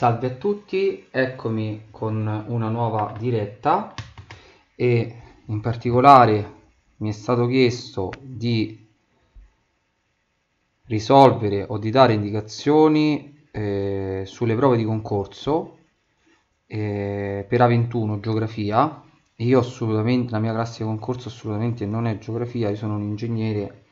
Salve a tutti, eccomi con una nuova diretta e in particolare mi è stato chiesto di risolvere o di dare indicazioni sulle prove di concorso per A21 geografia. Io assolutamente, la mia classe di concorso assolutamente non è geografia, io sono un ingegnere,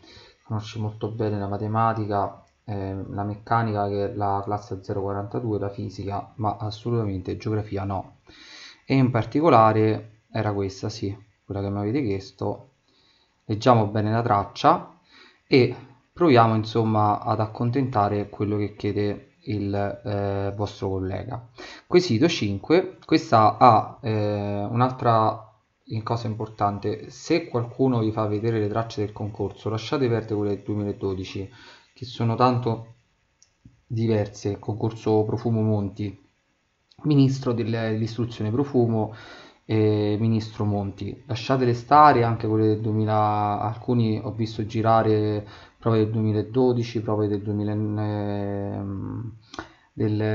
conosco molto bene la matematica, la meccanica che è la classe 042, la fisica, ma assolutamente geografia no. E in particolare era questa, sì, quella che mi avete chiesto. Leggiamo bene la traccia e proviamo insomma ad accontentare quello che chiede il vostro collega. Quesito 5, questa ha un'altra cosa importante: se qualcuno vi fa vedere le tracce del concorso, lasciate perdere quelle del 2012, che sono tanto diverse. Concorso Profumo Monti, ministro dell'istruzione Profumo, ministro Monti, lasciatele stare. Anche quelle del 2000, alcuni ho visto girare prove del 2012, prove del 2000,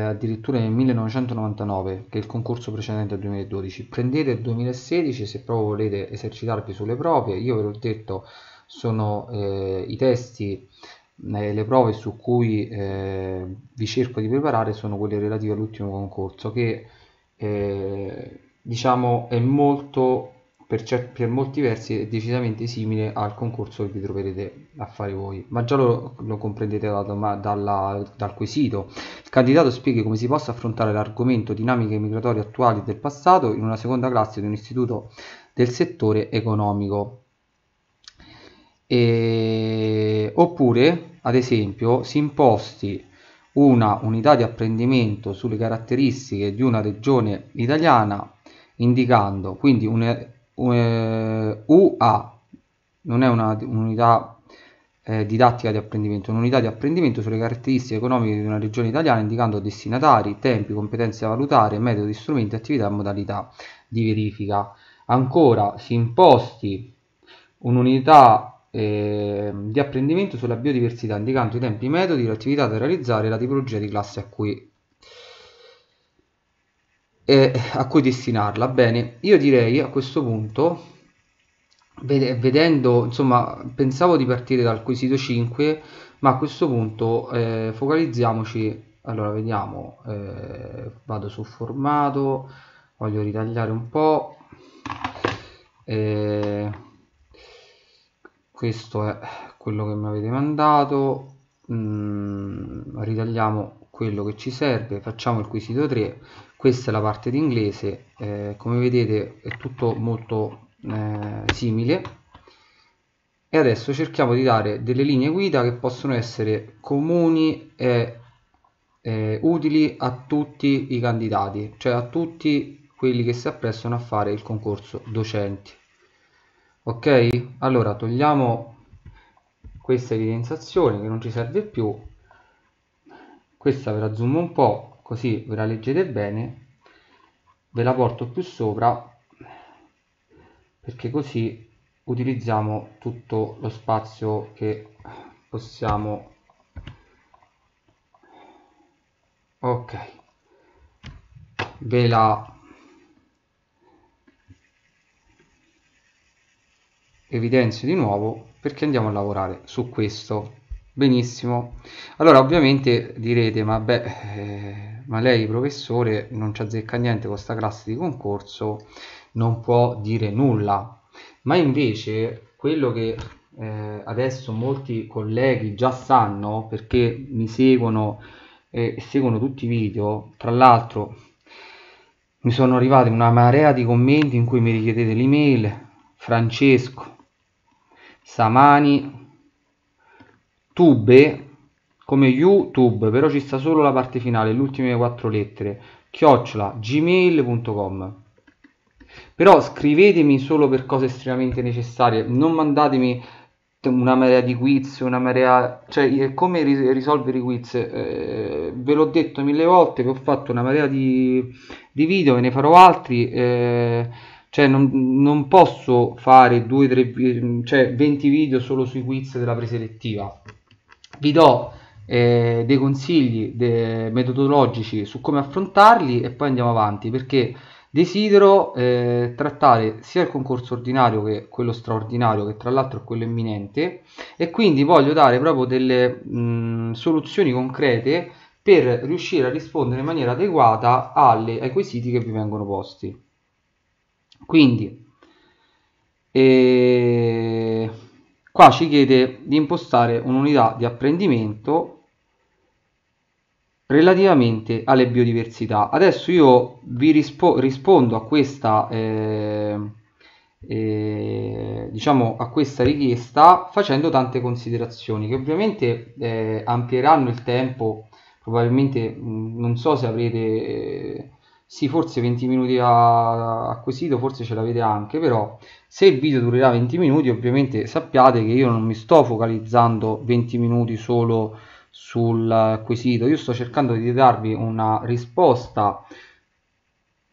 addirittura nel 1999, che è il concorso precedente al 2012. Prendete il 2016 se proprio volete esercitarvi sulle prove. Io ve l'ho detto, sono i testi, le prove su cui vi cerco di preparare sono quelle relative all'ultimo concorso, che diciamo è molto, per molti versi è decisamente simile al concorso che vi troverete a fare voi, ma già lo comprendete dal quesito. Il candidato spiega come si possa affrontare l'argomento dinamiche migratorie attuali e del passato in una seconda classe di un istituto del settore economico. Oppure, ad esempio, si imposti una unità di apprendimento sulle caratteristiche di una regione italiana, indicando quindi UA, non è un'unità didattica di apprendimento, un'unità di apprendimento sulle caratteristiche economiche di una regione italiana, indicando destinatari, tempi, competenze da valutare, metodi, strumenti, attività e modalità di verifica. Ancora, si imposti un'unità di apprendimento sulla biodiversità, indicando i tempi, i metodi, le attività da realizzare e la tipologia di classe a cui destinarla. Bene, io direi a questo punto, vedendo insomma, pensavo di partire dal quesito 5, ma a questo punto focalizziamoci. Allora vediamo, vado su formato, voglio ritagliare un po', questo è quello che mi avete mandato, ritagliamo quello che ci serve, facciamo il quesito 3, questa è la parte di inglese, come vedete è tutto molto simile, e adesso cerchiamo di dare delle linee guida che possono essere comuni e utili a tutti i candidati, cioè a tutti quelli che si apprestano a fare il concorso docenti. Ok, allora togliamo questa evidenziazione che non ci serve più. Questa ve la zoom un po', così ve la leggete bene, ve la porto più sopra, perché così utilizziamo tutto lo spazio che possiamo. Ok, ve la evidenzio di nuovo perché andiamo a lavorare su questo. Benissimo, allora ovviamente direte, ma beh, ma lei professore non ci azzecca niente con questa classe di concorso, non può dire nulla. Ma invece quello che adesso molti colleghi già sanno, perché mi seguono e seguono tutti i video, tra l'altro mi sono arrivati una marea di commenti in cui mi richiedete l'email, Francesco, Samani, Tube, come YouTube, però ci sta solo la parte finale, le ultime 4 lettere, @gmail.com. Però scrivetemi solo per cose estremamente necessarie, non mandatemi una marea di quiz, una marea, cioè come risolvere i quiz, ve l'ho detto mille volte che ho fatto una marea di video e ne farò altri, cioè non posso fare 2-3, cioè 20 video solo sui quiz della preselettiva. Vi do dei consigli metodologici su come affrontarli e poi andiamo avanti, perché desidero trattare sia il concorso ordinario che quello straordinario, che tra l'altro è quello imminente, e quindi voglio dare proprio delle soluzioni concrete per riuscire a rispondere in maniera adeguata ai quesiti che vi vengono posti. Quindi qua ci chiede di impostare un'unità di apprendimento relativamente alle biodiversità. Adesso io vi rispondo a questa diciamo a questa richiesta facendo tante considerazioni che ovviamente amplieranno il tempo. Probabilmente non so se avrete sì, forse 20 minuti a quesito, forse ce l'avete anche, però se il video durerà 20 minuti ovviamente sappiate che io non mi sto focalizzando 20 minuti solo sul quesito. Io sto cercando di darvi una risposta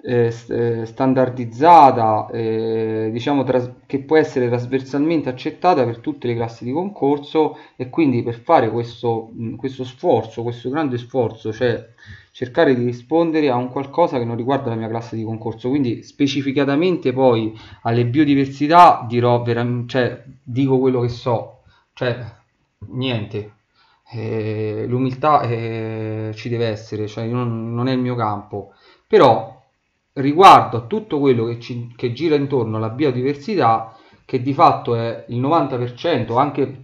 standardizzata, diciamo che può essere trasversalmente accettata per tutte le classi di concorso, e quindi per fare questo grande sforzo, cioè cercare di rispondere a un qualcosa che non riguarda la mia classe di concorso, quindi specificatamente poi alle biodiversità dirò veramente, cioè dico quello che so, cioè niente. L'umiltà ci deve essere, cioè non è il mio campo, però riguardo a tutto quello che gira intorno alla biodiversità, che di fatto è il 90%, anche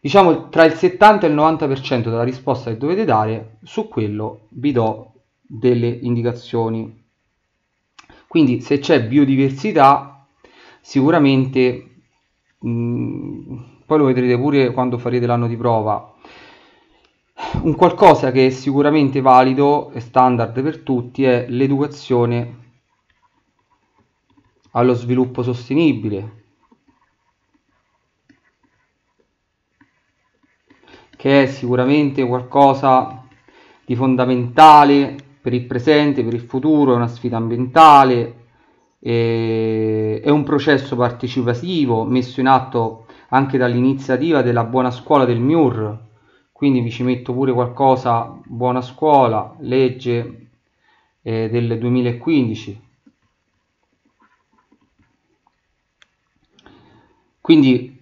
diciamo tra il 70 e il 90% della risposta che dovete dare, su quello vi do delle indicazioni. Quindi se c'è biodiversità sicuramente, poi lo vedrete pure quando farete l'anno di prova, un qualcosa che è sicuramente valido e standard per tutti è l'educazione allo sviluppo sostenibile, che è sicuramente qualcosa di fondamentale per il presente, per il futuro, è una sfida ambientale, è un processo partecipativo messo in atto anche dall'iniziativa della buona scuola del MIUR. Quindi vi ci metto pure qualcosa, buona scuola, legge del 2015. Quindi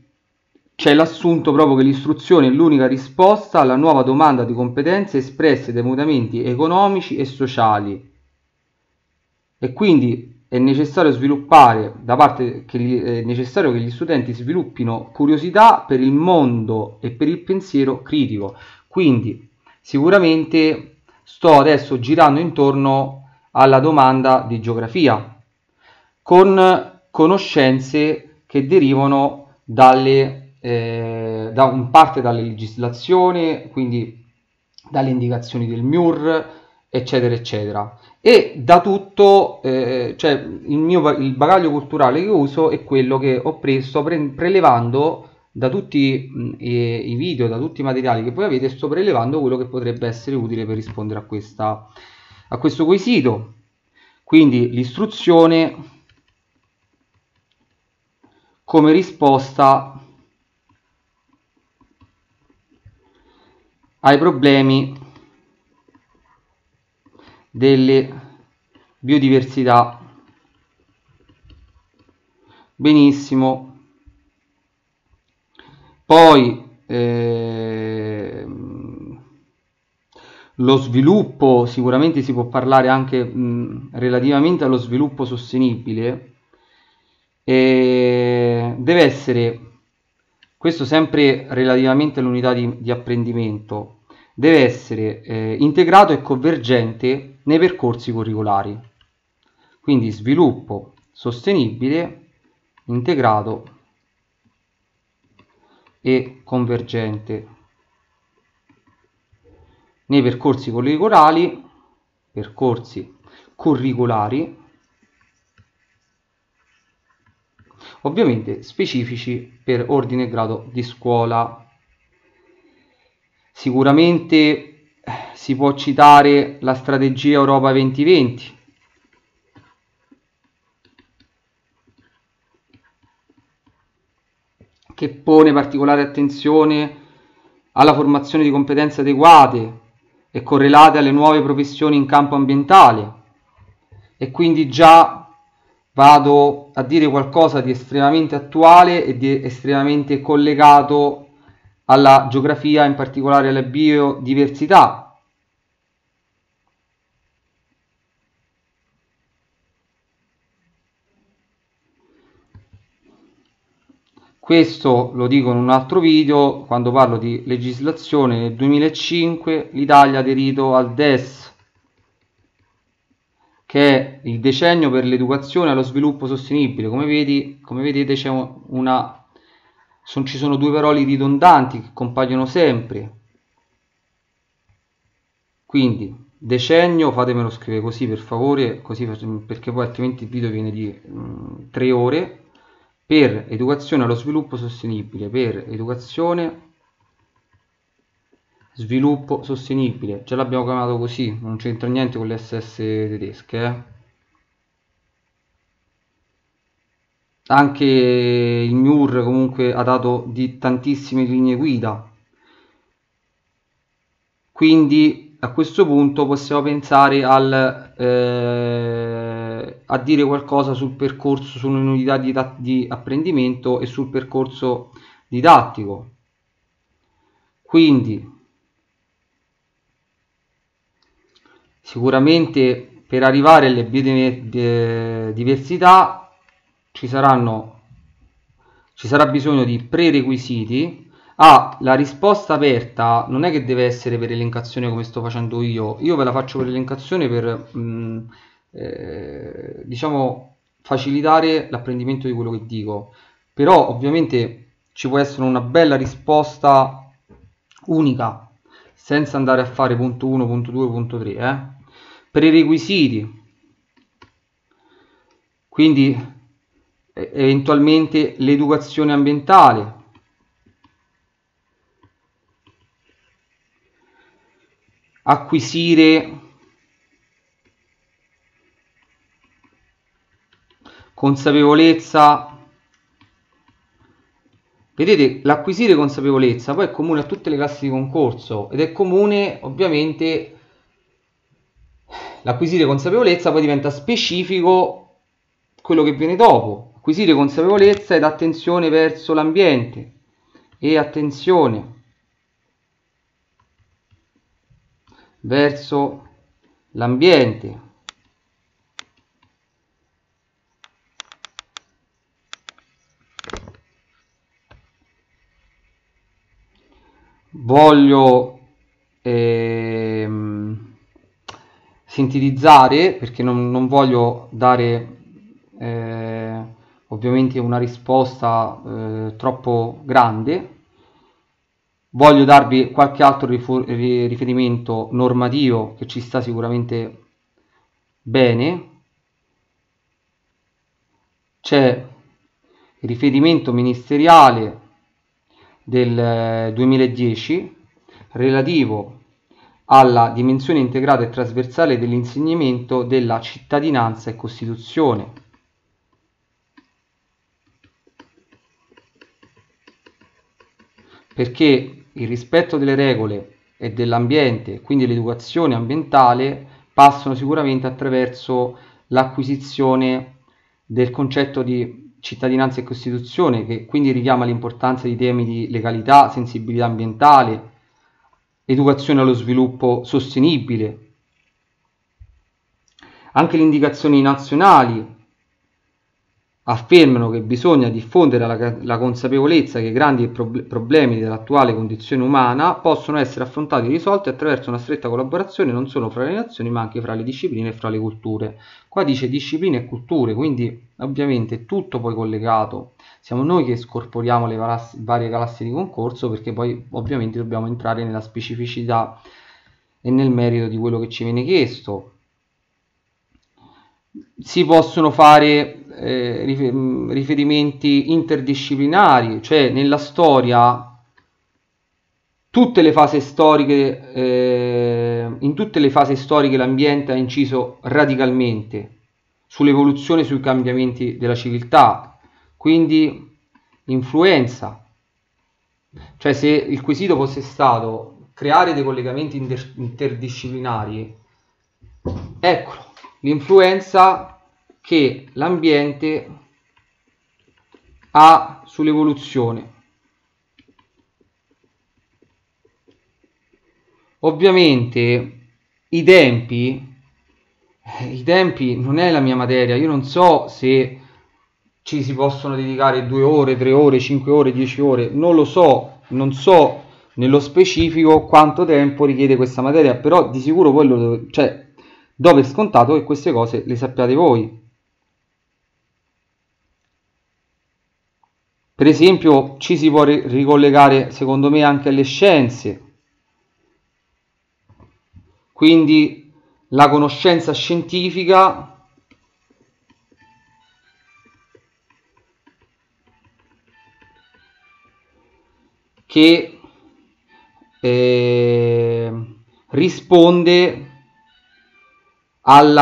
c'è l'assunto proprio che l'istruzione è l'unica risposta alla nuova domanda di competenze espresse dai mutamenti economici e sociali. E quindi è necessario che gli studenti sviluppino curiosità per il mondo e per il pensiero critico. Quindi sicuramente sto adesso girando intorno alla domanda di geografia, con conoscenze che derivano da parte dalle legislazione, quindi dalle indicazioni del MIUR, eccetera eccetera, e da tutto cioè il bagaglio culturale che uso è quello che ho preso prelevando da tutti i video, da tutti i materiali che voi avete. Sto prelevando quello che potrebbe essere utile per rispondere a questo quesito. Quindi l'istruzione come risposta ai problemi delle biodiversità. Benissimo. Poi lo sviluppo, sicuramente si può parlare anche relativamente allo sviluppo sostenibile, deve essere, questo sempre relativamente all'unità di apprendimento, deve essere integrato e convergente nei percorsi curricolari. Quindi sviluppo sostenibile integrato e convergente nei percorsi curricolari, ovviamente specifici per ordine e grado di scuola. Sicuramente si può citare la strategia Europa 2020, che pone particolare attenzione alla formazione di competenze adeguate e correlate alle nuove professioni in campo ambientale, e quindi già vado a dire qualcosa di estremamente attuale e di estremamente collegato alla geografia, in particolare alla biodiversità. Questo lo dico in un altro video, quando parlo di legislazione. Nel 2005 l'Italia ha aderito al DES, che è il decennio per l'educazione allo sviluppo sostenibile. Come vedete ci sono due parole ridondanti che compaiono sempre, quindi decennio, fatemelo scrivere così per favore, così, perché poi altrimenti il video viene di 3 ore. Per educazione allo sviluppo sostenibile, per educazione sviluppo sostenibile, ce l'abbiamo chiamato così, non c'entra niente con le SS tedesche, eh? Anche il MIUR comunque ha dato di tantissime linee guida, quindi a questo punto possiamo pensare al a dire qualcosa sul percorso, sull'unità di apprendimento e sul percorso didattico. Quindi sicuramente per arrivare alle biodiversità ci sarà bisogno di prerequisiti. La risposta aperta non è che deve essere per elencazione come sto facendo io ve la faccio per elencazione per diciamo facilitare l'apprendimento di quello che dico, però ovviamente ci può essere una bella risposta unica senza andare a fare punto 1, punto 2, punto 3, prerequisiti, quindi eventualmente l'educazione ambientale, acquisire consapevolezza. Vedete, l'acquisire consapevolezza poi è comune a tutte le classi di concorso, ed è comune ovviamente l'acquisire consapevolezza, poi diventa specifico quello che viene dopo. Acquisire consapevolezza ed attenzione verso l'ambiente e attenzione verso l'ambiente. Voglio sintetizzare, perché non voglio dare ovviamente una risposta troppo grande. Voglio darvi qualche altro riferimento normativo che ci sta sicuramente bene. C'è il riferimento ministeriale del 2010 relativo alla dimensione integrata e trasversale dell'insegnamento della cittadinanza e Costituzione. Perché il rispetto delle regole e dell'ambiente, quindi l'educazione ambientale, passano sicuramente attraverso l'acquisizione del concetto di cittadinanza e Costituzione, che quindi richiama l'importanza di temi di legalità, sensibilità ambientale, educazione allo sviluppo sostenibile. Anche le indicazioni nazionali affermano che bisogna diffondere la consapevolezza che i grandi problemi dell'attuale condizione umana possono essere affrontati e risolti attraverso una stretta collaborazione non solo fra le nazioni, ma anche fra le discipline e fra le culture. Qua dice discipline e culture, quindi ovviamente è tutto poi collegato. Siamo noi che scorporiamo le varie classi di concorso, perché poi ovviamente dobbiamo entrare nella specificità e nel merito di quello che ci viene chiesto. Si possono fare riferimenti interdisciplinari, cioè nella storia tutte le fasi storiche, in tutte le fasi storiche l'ambiente ha inciso radicalmente sull'evoluzione e sui cambiamenti della civiltà, quindi influenza Cioè, se il quesito fosse stato creare dei collegamenti interdisciplinari, eccolo, l'influenza che l'ambiente ha sull'evoluzione. Ovviamente i tempi non è la mia materia, io non so se ci si possono dedicare 2 ore, 3 ore, 5 ore, 10 ore, non lo so, non so nello specifico quanto tempo richiede questa materia, però di sicuro quello, cioè, do per scontato che queste cose le sappiate voi. Per esempio ci si può ricollegare secondo me anche alle scienze, quindi la conoscenza scientifica che risponde alle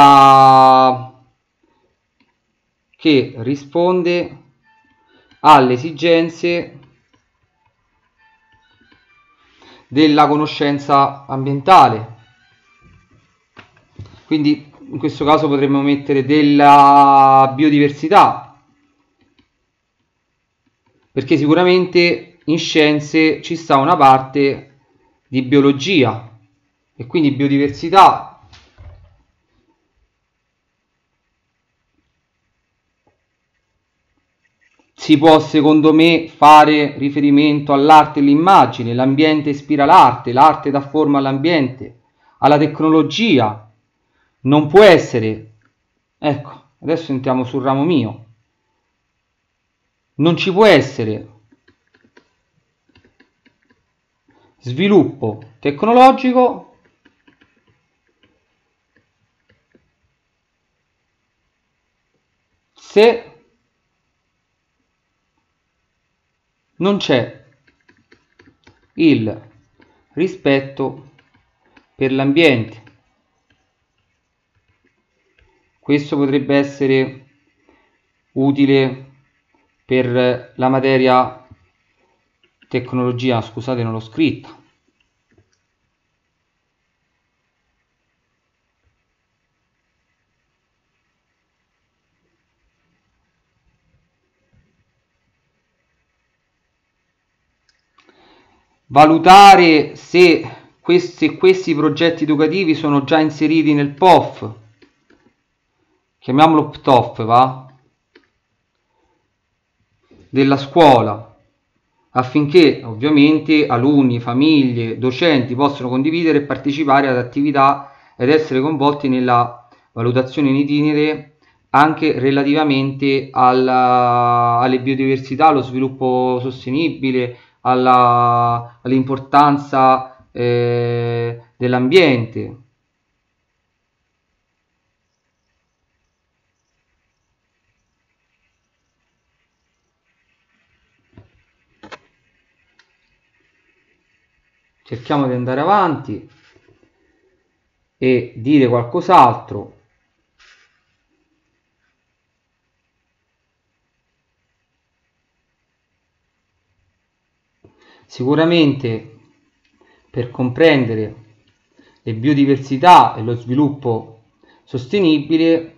esigenze della conoscenza ambientale. Quindi in questo caso potremmo mettere della biodiversità, perché sicuramente in scienze ci sta una parte di biologia, e quindi biodiversità si può secondo me fare riferimento all'arte e all'immagine, l'ambiente ispira l'arte, l'arte dà forma all'ambiente, alla tecnologia, non può essere, ecco, adesso entriamo sul ramo mio, non ci può essere sviluppo tecnologico se non c'è il rispetto per l'ambiente. Questo potrebbe essere utile per la materia tecnologia, scusate non l'ho scritta. Valutare se questi progetti educativi sono già inseriti nel POF, chiamiamolo PTOF, va? Della scuola, affinché ovviamente alunni, famiglie, docenti possano condividere e partecipare ad attività ed essere coinvolti nella valutazione in itinere anche relativamente alle biodiversità, allo sviluppo sostenibile, all'importanza dell'ambiente. Cerchiamo di andare avanti e dire qualcos'altro. Sicuramente per comprendere le biodiversità e lo sviluppo sostenibile,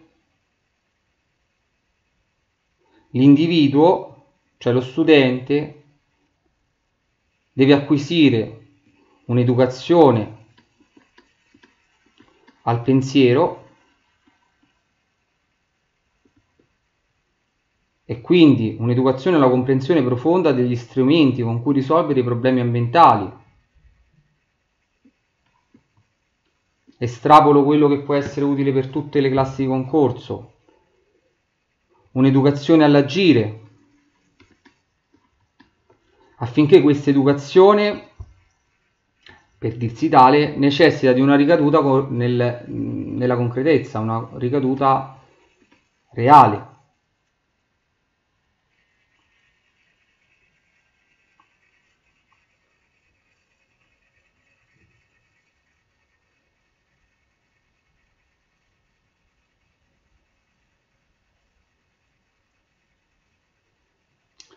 l'individuo, cioè lo studente, deve acquisire un'educazione al pensiero e quindi un'educazione alla comprensione profonda degli strumenti con cui risolvere i problemi ambientali. Estrapolo quello che può essere utile per tutte le classi di concorso. Un'educazione all'agire, affinché questa educazione, per dirsi tale, necessita di una ricaduta nella concretezza, una ricaduta reale.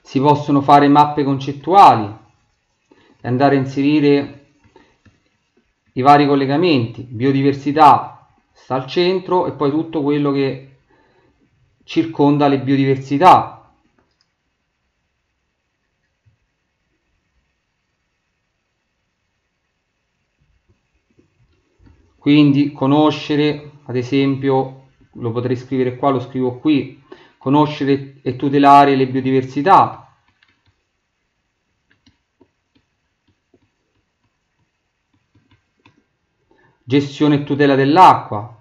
Si possono fare mappe concettuali andare a inserire i vari collegamenti. Biodiversità sta al centro e poi tutto quello che circonda le biodiversità. Quindi conoscere, ad esempio, lo potrei scrivere qua, lo scrivo qui, conoscere e tutelare le biodiversità. Gestione e tutela dell'acqua.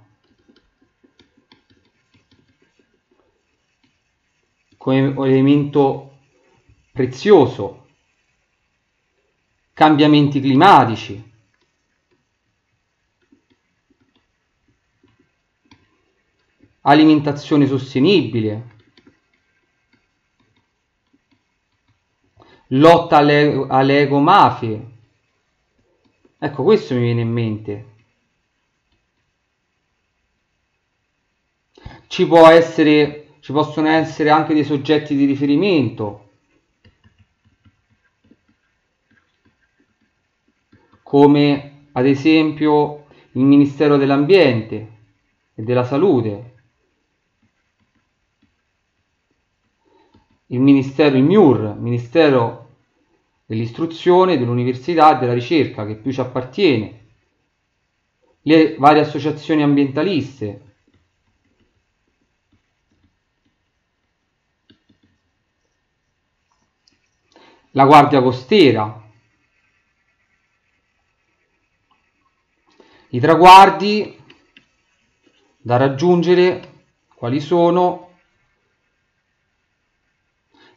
Come elemento prezioso. Cambiamenti climatici. Alimentazione sostenibile, lotta alle ecomafie. Ecco, questo mi viene in mente. Ci possono essere anche dei soggetti di riferimento, come ad esempio il Ministero dell'Ambiente e della Salute, il MIUR, Ministero dell'Istruzione, dell'Università e della Ricerca, che più ci appartiene, le varie associazioni ambientaliste, la Guardia Costiera. I traguardi da raggiungere, quali sono?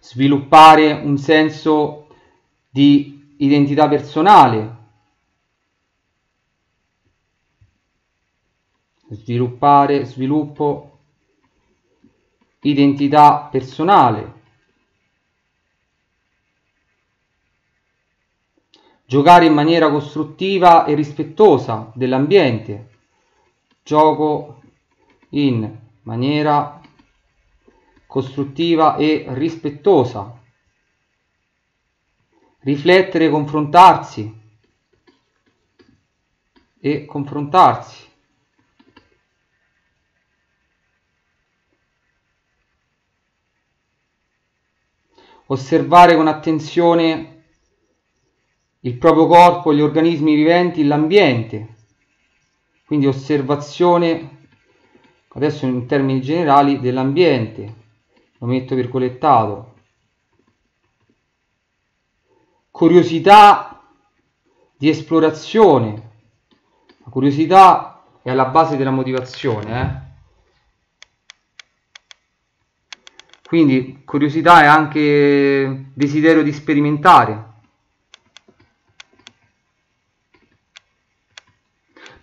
Sviluppare un senso di identità personale, sviluppo identità personale, giocare in maniera costruttiva e rispettosa dell'ambiente, gioco in maniera costruttiva e rispettosa, riflettere, confrontarsi, osservare con attenzione il proprio corpo, gli organismi viventi, l'ambiente, quindi osservazione, adesso in termini generali, dell'ambiente. Lo metto virgolettato. Curiosità di esplorazione. La curiosità è alla base della motivazione. Quindi curiosità è anche desiderio di sperimentare.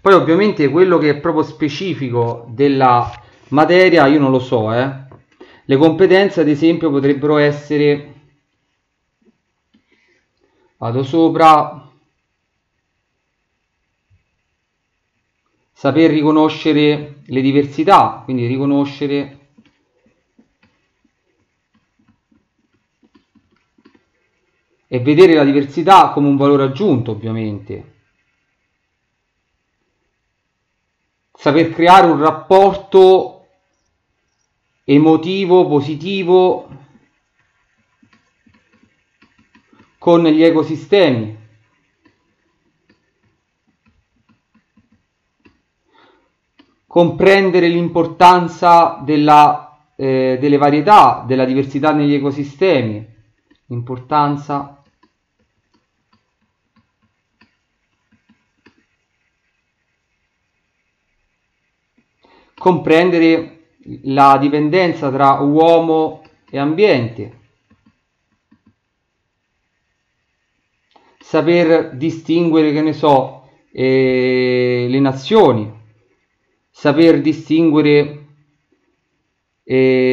Poi ovviamente quello che è proprio specifico della materia io non lo so, Le competenze, ad esempio, potrebbero essere, vado sopra, saper riconoscere le diversità, quindi riconoscere e vedere la diversità come un valore aggiunto, ovviamente. Saper creare un rapporto emotivo, positivo con gli ecosistemi, comprendere l'importanza delle varietà, della diversità negli ecosistemi, l'importanza comprendere la dipendenza tra uomo e ambiente, saper distinguere, che ne so, le nazioni, saper distinguere saper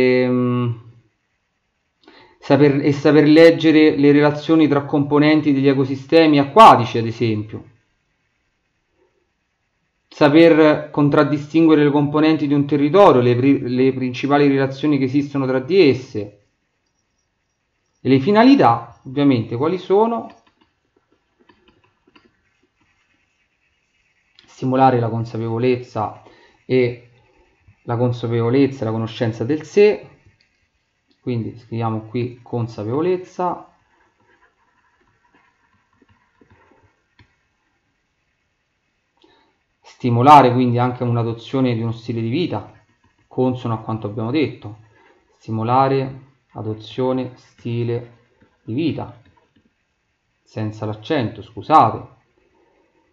leggere le relazioni tra componenti degli ecosistemi acquatici, ad esempio. Saper contraddistinguere le componenti di un territorio, le principali relazioni che esistono tra di esse, e le finalità, ovviamente, quali sono? stimolare la consapevolezza e la conoscenza del sé. Quindi scriviamo qui consapevolezza, stimolare quindi anche un'adozione di uno stile di vita consono a quanto abbiamo detto, stimolare, adozione, stile di vita, senza l'accento, scusate,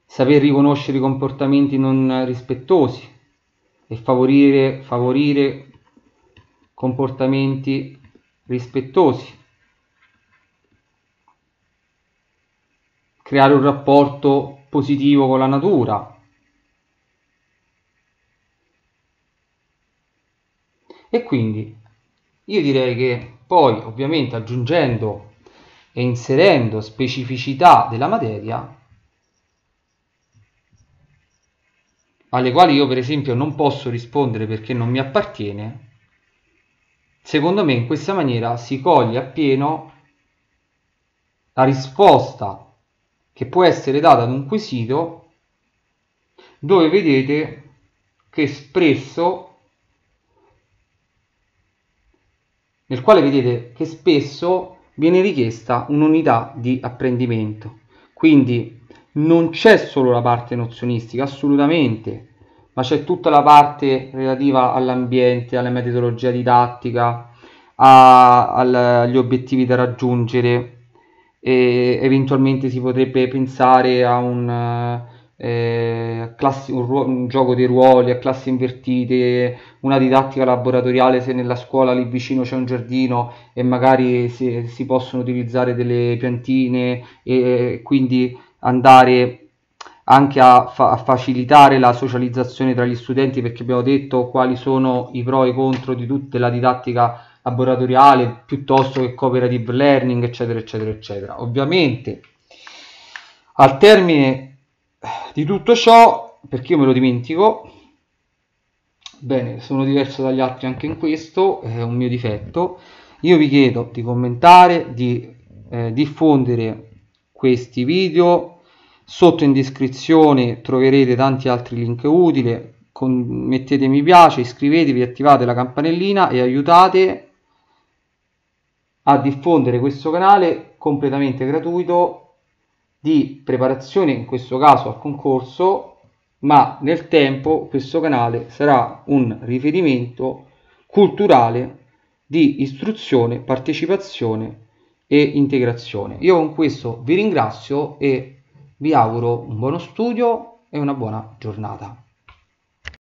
saper riconoscere i comportamenti non rispettosi e favorire comportamenti rispettosi, creare un rapporto positivo con la natura. E quindi io direi che poi ovviamente aggiungendo e inserendo specificità della materia alle quali io per esempio non posso rispondere perché non mi appartiene, secondo me in questa maniera si coglie appieno la risposta che può essere data ad un quesito, dove vedete che spesso viene richiesta un'unità di apprendimento. Quindi non c'è solo la parte nozionistica, assolutamente, ma c'è tutta la parte relativa all'ambiente, alla metodologia didattica, agli obiettivi da raggiungere, e eventualmente si potrebbe pensare a un gioco dei ruoli, a classi invertite, una didattica laboratoriale se nella scuola lì vicino c'è un giardino e magari si possono utilizzare delle piantine, e quindi andare anche a facilitare la socializzazione tra gli studenti, perché abbiamo detto quali sono i pro e i contro di tutta la didattica laboratoriale piuttosto che cooperative learning, eccetera eccetera eccetera. Ovviamente al termine di tutto ciò, perché io me lo dimentico, bene, sono diverso dagli altri anche in questo, è un mio difetto, io vi chiedo di commentare, di diffondere questi video. Sotto in descrizione troverete tanti altri link utili, mettete mi piace, iscrivetevi, attivate la campanellina e aiutate a diffondere questo canale completamente gratuito di preparazione, in questo caso al concorso, ma nel tempo questo canale sarà un riferimento culturale di istruzione, partecipazione e integrazione. Io con questo vi ringrazio e vi auguro un buono studio e una buona giornata.